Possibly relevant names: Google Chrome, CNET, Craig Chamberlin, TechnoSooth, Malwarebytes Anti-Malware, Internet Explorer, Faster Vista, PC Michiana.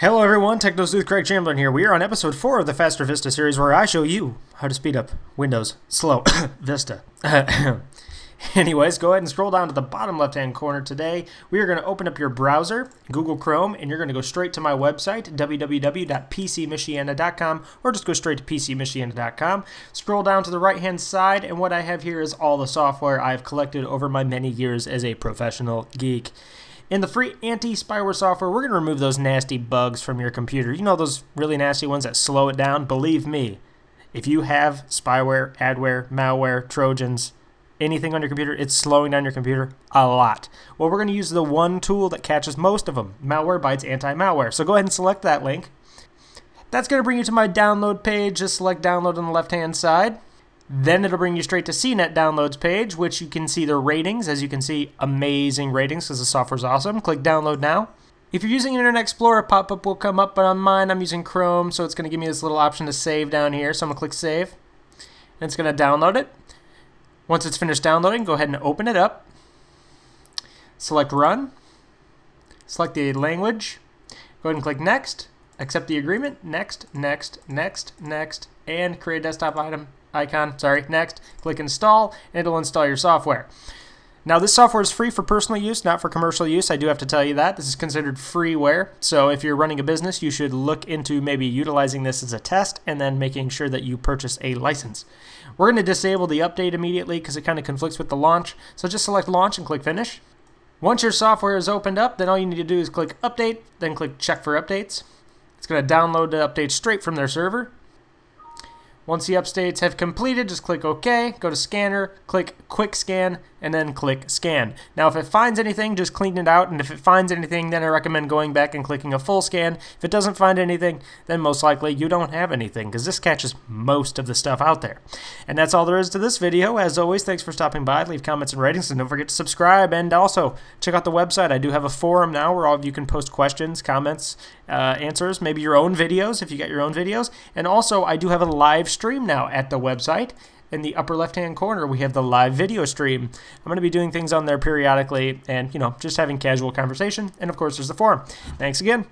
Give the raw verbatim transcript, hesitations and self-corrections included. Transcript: Hello everyone, TechnoSooth Craig Chamberlin here. We are on episode four of the Faster Vista series where I show you how to speed up Windows slow Vista. Anyways, go ahead and scroll down to the bottom left-hand corner today. We are going to open up your browser, Google Chrome, and you're going to go straight to my website, w w w dot p c michiana dot com, or just go straight to p c michiana dot com. Scroll down to the right-hand side, and what I have here is all the software I've collected over my many years as a professional geek. In the free anti-spyware software, we're going to remove those nasty bugs from your computer. You know, those really nasty ones that slow it down? Believe me, if you have spyware, adware, malware, trojans, anything on your computer, it's slowing down your computer a lot. Well, we're going to use the one tool that catches most of them, Malwarebytes Anti-Malware. So go ahead and select that link. That's going to bring you to my download page. Just select download on the left-hand side. Then it'll bring you straight to C net downloads page, which you can see the ratings. As you can see, amazing ratings because the software's awesome. Click download now. If you're using Internet Explorer, pop-up will come up, but on mine, I'm using Chrome, so it's going to give me this little option to save down here. So I'm going to click save, and it's going to download it. Once it's finished downloading, go ahead and open it up. Select run. Select the language. Go ahead and click next. Accept the agreement. Next, next, next, next, and create a desktop item. Icon, sorry, next, click install, and it'll install your software. Now, this software is free for personal use, not for commercial use. I do have to tell you that. This is considered freeware, so if you're running a business, you should look into maybe utilizing this as a test and then making sure that you purchase a license. We're going to disable the update immediately because it kind of conflicts with the launch, so just select launch and click finish. Once your software is opened up, then all you need to do is click update, then click check for updates. It's going to download the update straight from their server. Once the updates have completed, just click OK, go to Scanner, click Quick Scan, and then click Scan. Now, if it finds anything, just clean it out, and if it finds anything, then I recommend going back and clicking a full scan. If it doesn't find anything, then most likely you don't have anything, because this catches most of the stuff out there. And that's all there is to this video. As always, thanks for stopping by. Leave comments and ratings, and don't forget to subscribe, and also check out the website. I do have a forum now where all of you can post questions, comments, uh, answers, maybe your own videos, if you got your own videos, and also I do have a live stream. stream now at the website. In the upper left hand corner we have the live video stream. I'm going to be doing things on there periodically and, you know, just having casual conversation, and of course there's the forum. Thanks again.